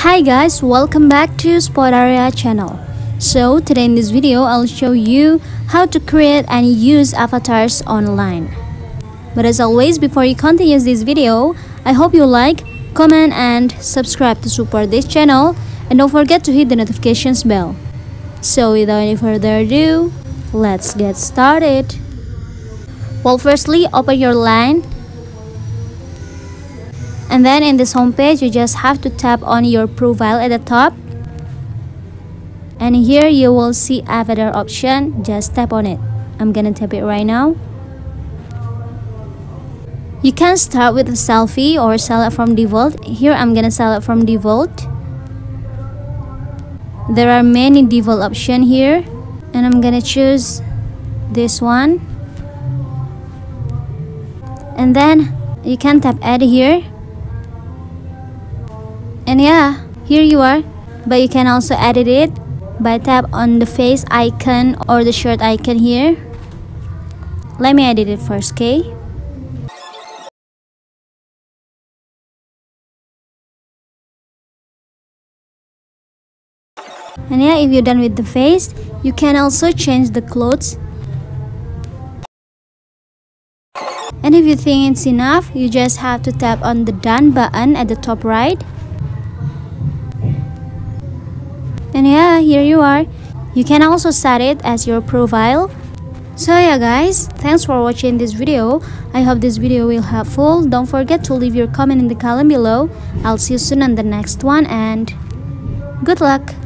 Hi guys, welcome back to Spotarya channel. So today in this video I'll show you how to create and use avatars online. But as always, before you continue this video, I hope you like, comment and subscribe to support this channel, and don't forget to hit the notifications bell. So without any further ado, let's get started. Well, firstly open your Line. And then in this homepage, you just have to tap on your profile at the top. And here you will see avatar option. Just tap on it. I'm gonna tap it right now. You can start with a selfie or sell it from default. Here I'm gonna sell it from default. There are many default options here. And I'm gonna choose this one. And then you can tap add here. And yeah, here you are. But you can also edit it by tap on the face icon or the shirt icon here. Let me edit it first, okay? And yeah, if you're done with the face, you can also change the clothes. And if you think it's enough, you just have to tap on the done button at the top right. And yeah, here you are. You can also set it as your profile. So yeah guys, thanks for watching this video. I hope this video will helpful. Don't forget to leave your comment in the column below. I'll see you soon on the next one, and good luck.